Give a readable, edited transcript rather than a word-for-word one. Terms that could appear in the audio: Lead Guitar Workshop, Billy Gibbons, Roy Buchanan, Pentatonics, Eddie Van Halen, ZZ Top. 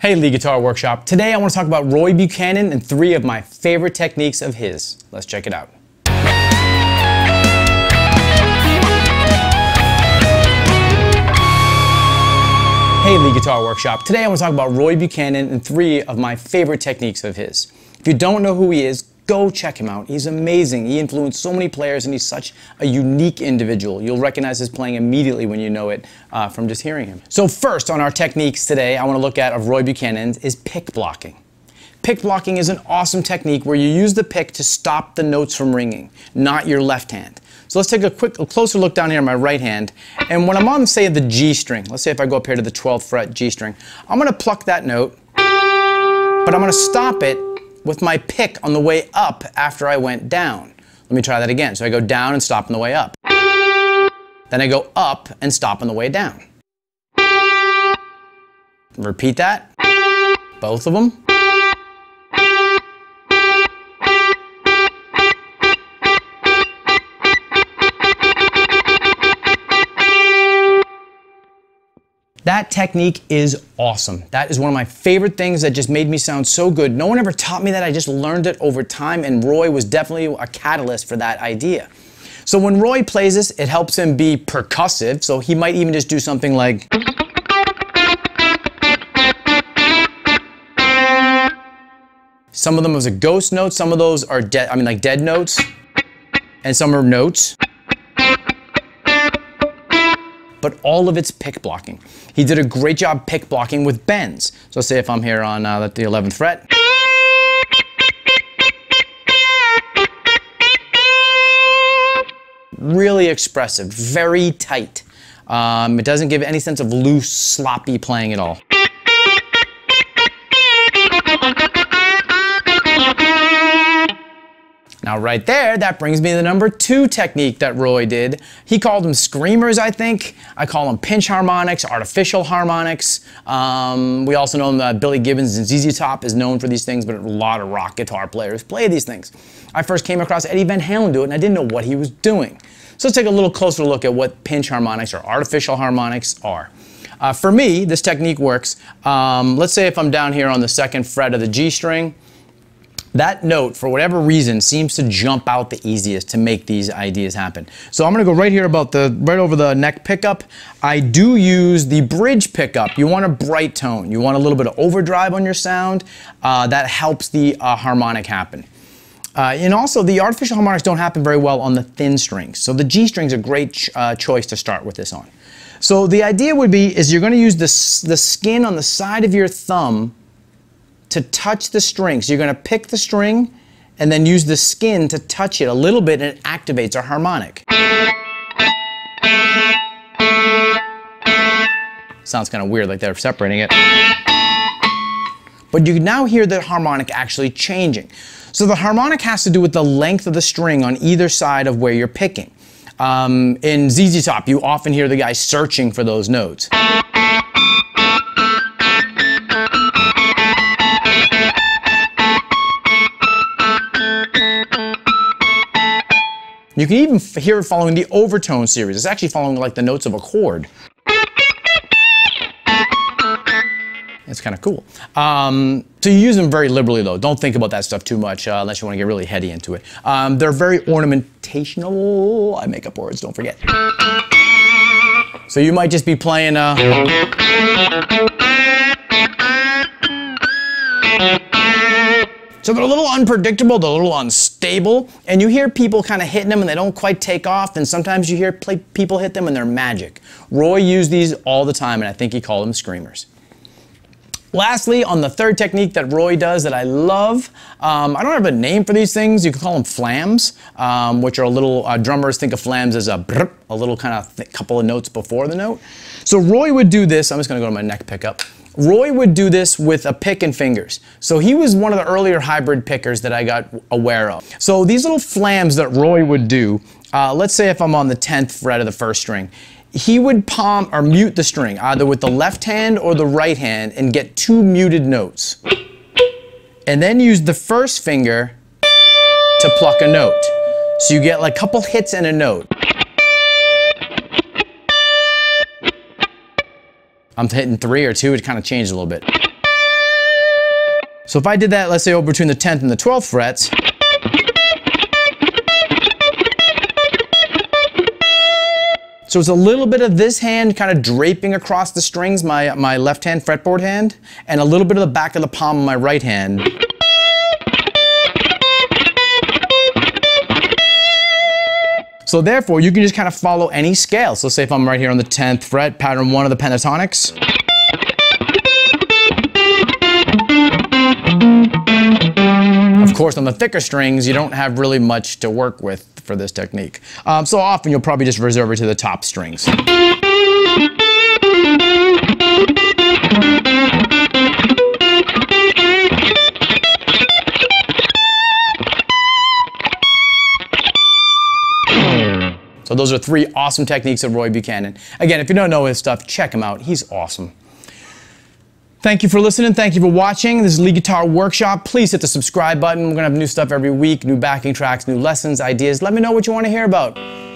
Hey, Lead Guitar Workshop. Today I want to talk about Roy Buchanan and three of my favorite techniques of his. Let's check it out. Hey, Lead Guitar Workshop. Today I want to talk about Roy Buchanan and three of my favorite techniques of his. If you don't know who he is, go check him out. He's amazing. He influenced so many players and he's such a unique individual. You'll recognize his playing immediately when you know it from just hearing him. So first on our techniques today I want to look at of Roy Buchanan's is pick blocking. Pick blocking is an awesome technique where you use the pick to stop the notes from ringing, not your left hand. So let's take a closer look down here on my right hand, and when I'm on, say, the G string, let's say if I go up here to the 12th fret G string, I'm going to pluck that note, but I'm going to stop it with my pick on the way up after I went down. Let me try that again. So I go down and stop on the way up. Then I go up and stop on the way down. Repeat that. Both of them. That technique is awesome. That is one of my favorite things that just made me sound so good. No one ever taught me that. I just learned it over time, and Roy was definitely a catalyst for that idea. So when Roy plays this, it helps him be percussive, so he might even just do something like... Some of them is a ghost note, some of those are dead, like dead notes, and some are notes. But all of it's pick blocking. He did a great job pick blocking with bends. So say if I'm here on the 11th fret. Really expressive, very tight. It doesn't give any sense of loose, sloppy playing at all. Now right there, that brings me to the number two technique that Roy did. He called them screamers, I think. I call them pinch harmonics, artificial harmonics. We also know that Billy Gibbons and ZZ Top is known for these things, but a lot of rock guitar players play these things. I first came across Eddie Van Halen do it, and I didn't know what he was doing. So let's take a little closer look at what pinch harmonics or artificial harmonics are. For me, this technique works. Let's say if I'm down here on the 2nd fret of the G string, that note, for whatever reason, seems to jump out the easiest to make these ideas happen. So I'm going to go right here about the, right over the neck pickup. I do use the bridge pickup. You want a bright tone. You want a little bit of overdrive on your sound. That helps the harmonic happen. And also, the artificial harmonics don't happen very well on the thin strings. So the G string's a great choice to start with this on. So the idea would be is you're going to use the skin on the side of your thumb to touch the string. So you're going to pick the string and then use the skin to touch it a little bit, and it activates a harmonic. Sounds kind of weird, like they're separating it. But you can now hear the harmonic actually changing. So the harmonic has to do with the length of the string on either side of where you're picking. In ZZ Top, you often hear the guy searching for those notes. You can even hear it following the overtone series. It's actually following like the notes of a chord. It's kind of cool. So you use them very liberally though. Don't think about that stuff too much unless you want to get really heady into it. They're very ornamentational. I make up words, don't forget. So you might just be playing So they're a little unpredictable, they're a little unstable, and you hear people kind of hitting them and they don't quite take off, and sometimes you hear people hit them and they're magic. Roy used these all the time, and I think he called them screamers. Lastly, on the third technique that Roy does that I love, I don't have a name for these things, you can call them flams, which are a little, drummers think of flams as a little kind of couple of notes before the note. So Roy would do this, I'm just going to go to my neck pickup. Roy would do this with a pick and fingers. So he was one of the earlier hybrid pickers that I got aware of. So these little flams that Roy would do, let's say if I'm on the 10th fret of the 1st string, he would palm or mute the string either with the left hand or the right hand and get two muted notes. And then use the 1st finger to pluck a note. So you get like a couple hits and a note. I'm hitting 3 or 2, it kind of changed a little bit. So if I did that, let's say, over between the 10th and the 12th frets, so it's a little bit of this hand kind of draping across the strings, my left hand, fretboard hand, and a little bit of the back of the palm of my right hand. So therefore, you can just kind of follow any scale. So say if I'm right here on the 10th fret, pattern 1 of the pentatonics. Of course, on the thicker strings, you don't have really much to work with for this technique. So often you'll probably just reserve it to the top strings. So those are three awesome techniques of Roy Buchanan. Again, if you don't know his stuff, check him out. He's awesome. Thank you for listening. Thank you for watching. This is Lead Guitar Workshop. Please hit the subscribe button. We're going to have new stuff every week, new backing tracks, new lessons, ideas. Let me know what you want to hear about.